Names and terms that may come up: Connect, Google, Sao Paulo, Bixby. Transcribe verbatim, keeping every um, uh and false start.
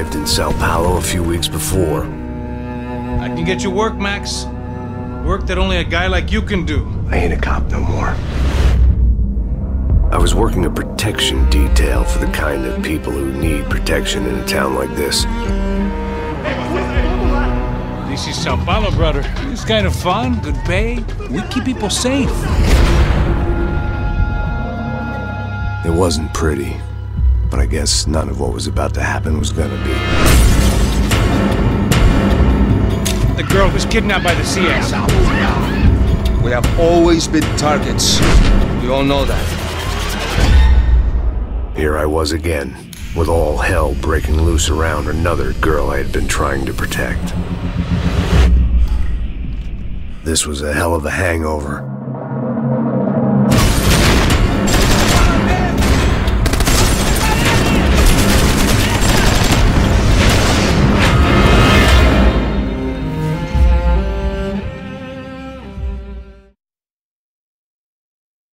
arrived in Sao Paulo a few weeks before. I can get you work, Max. Work that only a guy like you can do. I ain't a cop no more. I was working a protection detail for the kind of people who need protection in a town like this. This is Sao Paulo, brother. It's kind of fun, good pay. We keep people safe. It wasn't pretty, but I guess none of what was about to happen was gonna be. The girl was kidnapped by the C S. We have always been targets. We all know that. Here I was again, with all hell breaking loose around another girl I had been trying to protect. This was a hell of a hangover.